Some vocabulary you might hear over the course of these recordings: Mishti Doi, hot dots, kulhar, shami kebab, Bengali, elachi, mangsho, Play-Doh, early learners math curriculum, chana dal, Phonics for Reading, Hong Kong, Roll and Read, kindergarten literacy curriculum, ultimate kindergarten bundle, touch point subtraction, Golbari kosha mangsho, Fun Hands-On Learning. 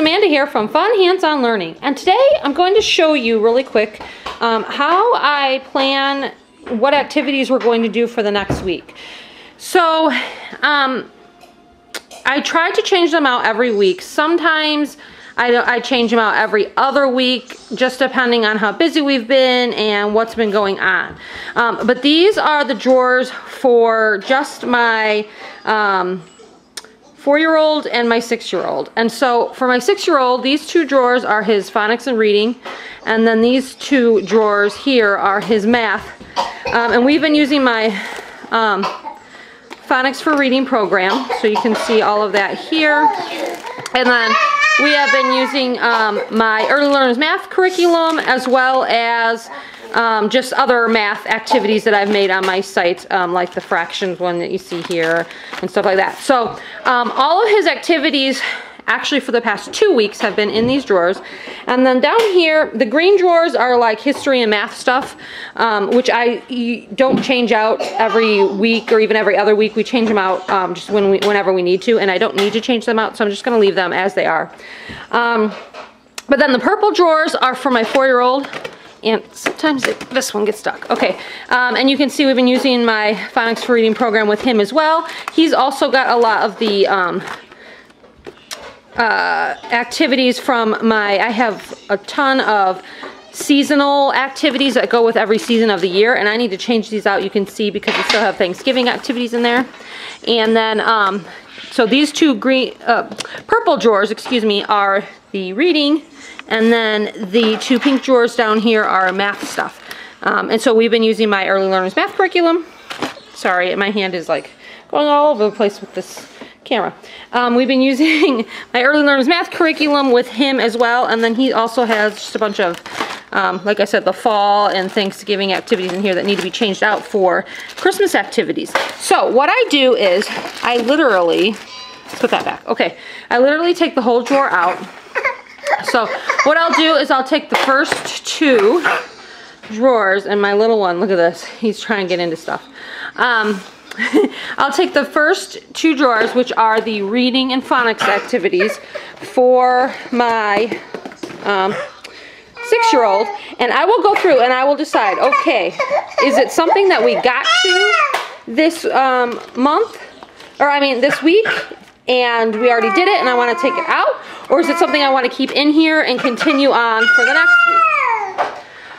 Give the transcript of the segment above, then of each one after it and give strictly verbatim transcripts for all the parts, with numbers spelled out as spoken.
Amanda here from Fun Hands-On Learning, and today I'm going to show you really quick um, how I plan what activities we're going to do for the next week. So um, I try to change them out every week. Sometimes I, I change them out every other week, just depending on how busy we've been and what's been going on. Um, but these are the drawers for just my um, four-year-old and my six-year-old. And so for my six-year-old, these two drawers are his phonics and reading, and then these two drawers here are his math. Um, and we've been using my um, Phonics for Reading program, so you can see all of that here. And then we have been using um, my early learners math curriculum, as well as Um, just other math activities that I've made on my site, um, like the fractions one that you see here and stuff like that. So um, all of his activities actually for the past two weeks have been in these drawers. And then down here, the green drawers are like history and math stuff, um, which I don't change out every week or even every other week. We change them out um, just when we, whenever we need to, and I don't need to change them out, so I'm just going to leave them as they are. Um, but then the purple drawers are for my four-year-old. And sometimes it, this one gets stuck. Okay, um, and you can see we've been using my Phonics for Reading program with him as well. He's also got a lot of the um, uh, activities from my, I have a ton of seasonal activities that go with every season of the year, and I need to change these out, you can see, because we still have Thanksgiving activities in there. And then, um, so these two green, uh, purple drawers, excuse me, are the reading, and then the two pink drawers down here are math stuff. Um, and so we've been using my early learners math curriculum. Sorry, my hand is like going all over the place with this camera. Um, we've been using my early learners math curriculum with him as well, and then he also has just a bunch of, um, like I said, the fall and Thanksgiving activities in here that need to be changed out for Christmas activities. So what I do is I literally, let's put that back, okay. I literally take the whole drawer out. So what I'll do is I'll take the first two drawers, and my little one, look at this, he's trying to get into stuff. Um, I'll take the first two drawers, which are the reading and phonics activities for my um, six-year-old, and I will go through and I will decide, okay, is it something that we got to this um, month, or I mean this week? And we already did it and I want to take it out, or is it something I want to keep in here and continue on for the next week?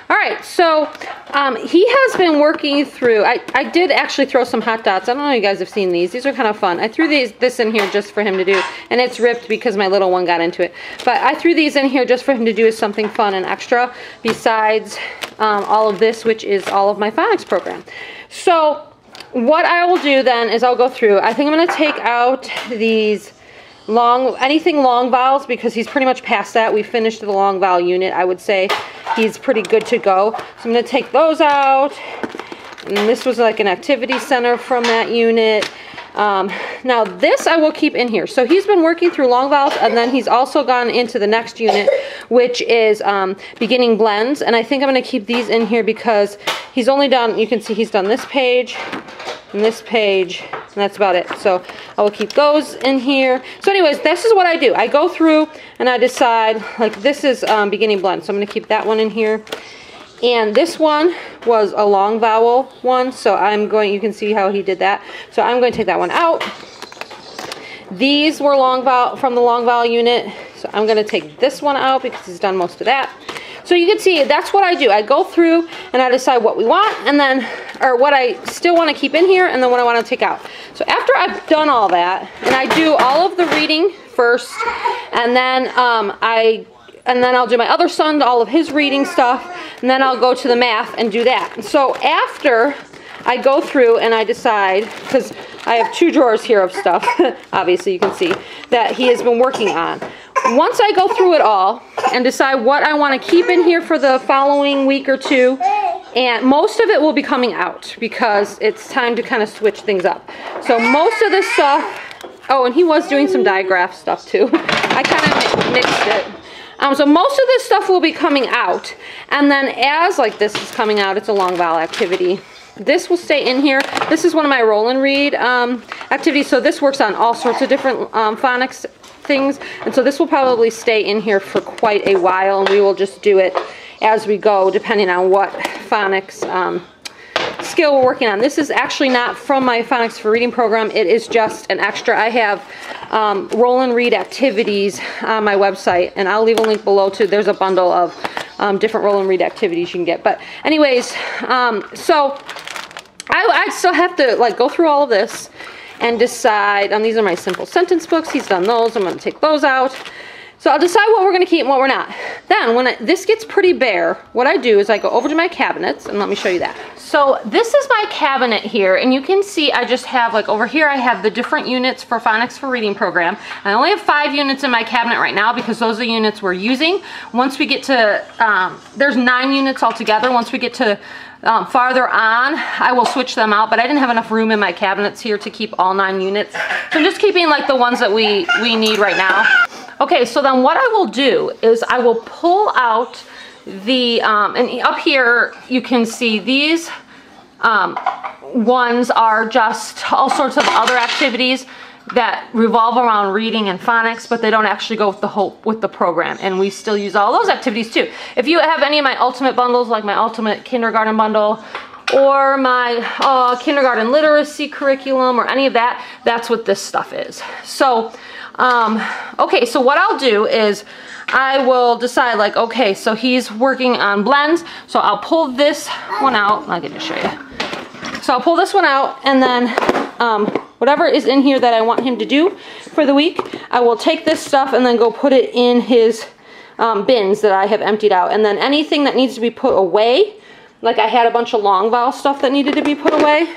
All right, so um, he has been working through, I, I did actually throw some hot dots. I don't know if you guys have seen these. These are kind of fun. I threw these this in here just for him to do, and it's ripped because my little one got into it. But I threw these in here just for him to do as something fun and extra besides um, all of this, which is all of my phonics program. So what I will do then is I'll go through. I think I'm going to take out these long, anything long vowels, because he's pretty much past that. We finished the long vowel unit. I would say he's pretty good to go. So I'm going to take those out. And this was like an activity center from that unit. Um, now this I will keep in here. So he's been working through long vowels, and then he's also gone into the next unit, which is um, beginning blends. And I think I'm going to keep these in here because he's only done, you can see he's done this page and this page, and that's about it. So I will keep those in here. So anyways, this is what I do. I go through and I decide, like this is um, beginning blend, so I'm going to keep that one in here. And this one was a long vowel one, so I'm going, you can see how he did that. So I'm going to take that one out. These were long vowel, from the long vowel unit, so I'm going to take this one out because he's done most of that. So you can see that's what I do. I go through and I decide what we want, and then, or what I still want to keep in here, and then what I want to take out. So after I've done all that, and I do all of the reading first, and then um, I and then I'll do my other son, all of his reading stuff, and then I'll go to the math and do that. So after I go through and I decide, because I have two drawers here of stuff, obviously you can see, that he has been working on. Once I go through it all and decide what I want to keep in here for the following week or two, and most of it will be coming out because it's time to kind of switch things up. So most of this stuff, oh, and he was doing some digraph stuff too. I kind of mixed it. Um, so most of this stuff will be coming out, and then as like this is coming out, it's a long vowel activity, This will stay in here. This is one of my Roll and Read um, activities, so this works on all sorts of different um, phonics things, and so this will probably stay in here for quite a while, and we will just do it as we go depending on what phonics um, skill we're working on. This is actually not from my Phonics for Reading program. It is just an extra. I have um, Roll and Read activities on my website, and I'll leave a link below too. There's a bundle of um, different Roll and Read activities you can get. But anyways, um, so I, I still have to like go through all of this and decide. Um, these are my simple sentence books. He's done those. I'm going to take those out. So I'll decide what we're going to keep and what we're not. Then when I, this gets pretty bare, what I do is I go over to my cabinets, and let me show you that. So this is my cabinet here, and you can see I just have, like over here, I have the different units for Phonics for Reading program. I only have five units in my cabinet right now because those are the units we're using. Once we get to, um, there's nine units altogether. Once we get to um, farther on, I will switch them out, but I didn't have enough room in my cabinets here to keep all nine units. So I'm just keeping like the ones that we, we need right now. Okay, so then what I will do is I will pull out the, um, and up here you can see these um, ones are just all sorts of other activities that revolve around reading and phonics, but they don't actually go with the whole, with the program, and we still use all those activities too. If you have any of my ultimate bundles, like my ultimate kindergarten bundle, or my uh, kindergarten literacy curriculum, or any of that, that's what this stuff is. So, um, okay, so what I'll do is I will decide, like, okay, so he's working on blends, so I'll pull this one out. I'll get to show you. So I'll pull this one out, and then um, whatever is in here that I want him to do for the week, I will take this stuff and then go put it in his um, bins that I have emptied out. And then anything that needs to be put away, like I had a bunch of long vowel stuff that needed to be put away.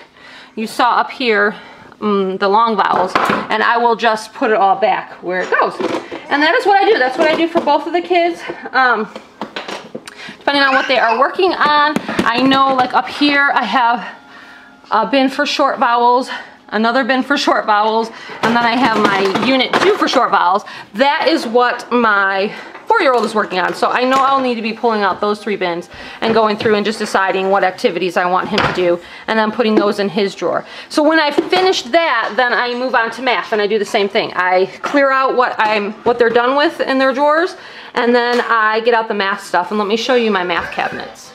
You saw up here um, the long vowels, and I will just put it all back where it goes. And that is what I do. That's what I do for both of the kids. Um, depending on what they are working on, I know like up here I have a bin for short vowels, another bin for short vowels, and then I have my unit two for short vowels. That is what my four-year-old is working on, so I know I'll need to be pulling out those three bins and going through and just deciding what activities I want him to do, and then putting those in his drawer. So when I finish that, then I move on to math, and I do the same thing. I clear out what I'm what they're done with in their drawers, and then I get out the math stuff. And let me show you my math cabinets.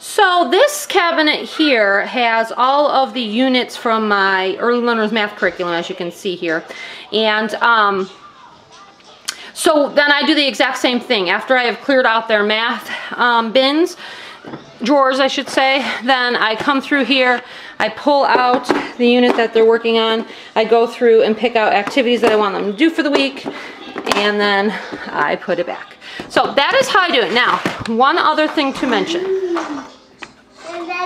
So this cabinet here has all of the units from my early learners math curriculum, as you can see here, and um, so then I do the exact same thing. After I have cleared out their math um, bins, drawers I should say, then I come through here, I pull out the unit that they're working on, I go through and pick out activities that I want them to do for the week, and then I put it back. So that is how I do it. Now, one other thing to mention.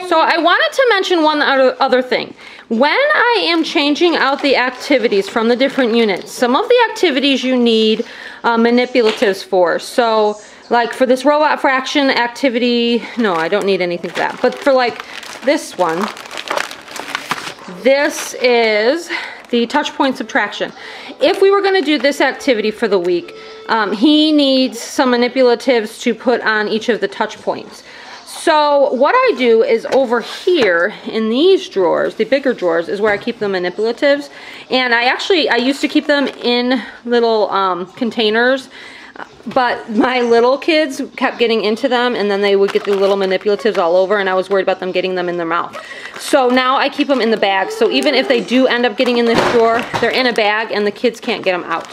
So I wanted to mention one other thing. When I am changing out the activities from the different units, some of the activities you need uh, manipulatives for. So like for this robot fraction activity, no, I don't need anything for that. But for like this one, this is the touch point subtraction. If we were going to do this activity for the week, um, he needs some manipulatives to put on each of the touch points. So what I do is over here in these drawers, the bigger drawers, is where I keep the manipulatives. And I actually, I used to keep them in little um, containers, but my little kids kept getting into them, and then they would get the little manipulatives all over, and I was worried about them getting them in their mouth. So now I keep them in the bag. So even if they do end up getting in this drawer, they're in a bag and the kids can't get them out.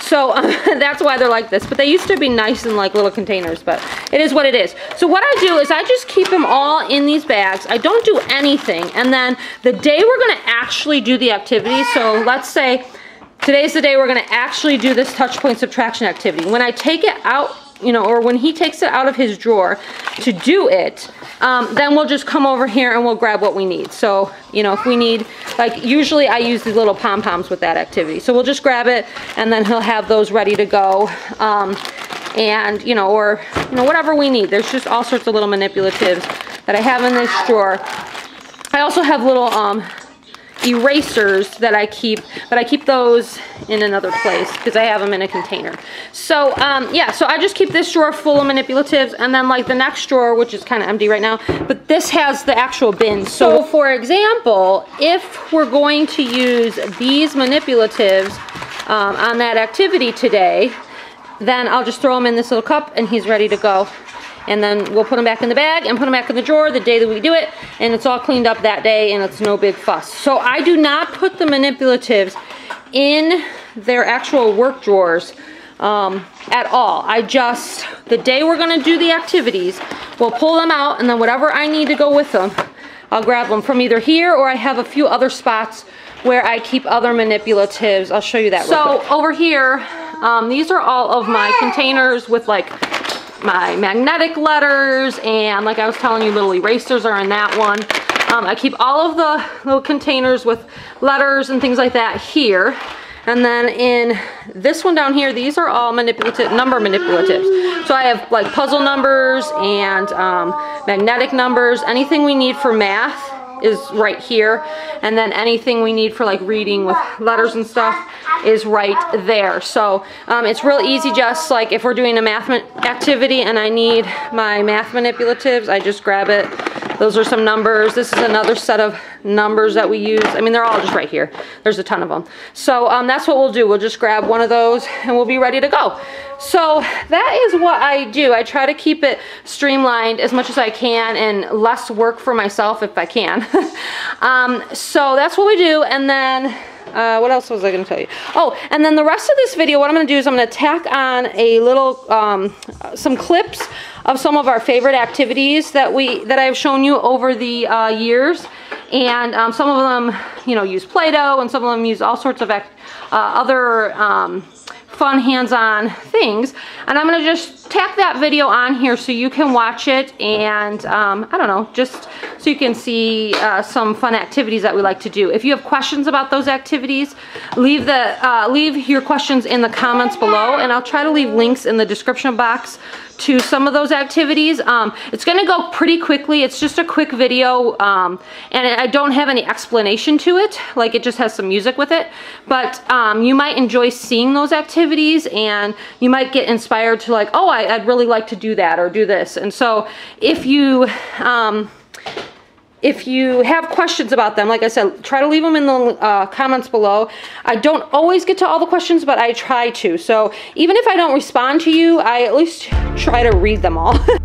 So um, that's why they're like this, but they used to be nice in like little containers, but it is what it is. So what I do is I just keep them all in these bags. I don't do anything, and then the day we're gonna actually do the activity, so let's say today's the day we're gonna actually do this touch point subtraction activity. When I take it out, you know, or when he takes it out of his drawer to do it, um, then we'll just come over here and we'll grab what we need. So, you know, if we need, like usually I use the little pom-poms with that activity. So we'll just grab it, and then he'll have those ready to go. Um, and, you know, or, you know, whatever we need. There's just all sorts of little manipulatives that I have in this drawer. I also have little um, erasers that I keep, but I keep those in another place because I have them in a container. So um, yeah, so I just keep this drawer full of manipulatives, and then like the next drawer, which is kind of empty right now, but this has the actual bins. So for example, if we're going to use these manipulatives um, on that activity today, then I'll just throw them in this little cup and he's ready to go. And then we'll put them back in the bag and put them back in the drawer the day that we do it, and it's all cleaned up that day and it's no big fuss. So I do not put the manipulatives in their actual work drawers um, at all. I just, the day we're gonna do the activities, we'll pull them out, and then whatever I need to go with them, I'll grab them from either here, or I have a few other spots where I keep other manipulatives. I'll show you that real quick. So over here, um, these are all of my containers with like my magnetic letters, and like I was telling you, little erasers are in that one. Um, I keep all of the little containers with letters and things like that here. And then in this one down here, these are all manipulative, number manipulatives. So I have like puzzle numbers and um, magnetic numbers. Anything we need for math is right here. And then anything we need for like reading with letters and stuff is right there. So um, it's real easy. Just like if we're doing a math activity and I need my math manipulatives, I just grab it. Those are some numbers. This is another set of numbers that we use. I mean, they're all just right here. There's a ton of them. So um, that's what we'll do. We'll just grab one of those and we'll be ready to go. So that is what I do. I try to keep it streamlined as much as I can and less work for myself if I can. um, so that's what we do. And then Uh, what else was I going to tell you? Oh, and then the rest of this video, what I'm going to do is I'm going to tack on a little, um, some clips of some of our favorite activities that we, that I've shown you over the uh, years. And um, some of them, you know, use Play-Doh, and some of them use all sorts of act, uh, other um, fun hands-on things. And I'm going to just tack that video on here so you can watch it, and um, I don't know, just so you can see uh, some fun activities that we like to do. If you have questions about those activities, leave the uh, leave your questions in the comments below, and I'll try to leave links in the description box to some of those activities. Um, it's going to go pretty quickly. It's just a quick video, um, and I don't have any explanation to it. Like, it just has some music with it, but um, you might enjoy seeing those activities, and you might get inspired to like, oh, I, I'd really like to do that or do this. And so if you um, if you have questions about them, like I said, try to leave them in the uh, comments below. I don't always get to all the questions, but I try to. So even if I don't respond to you, I at least try to read them all.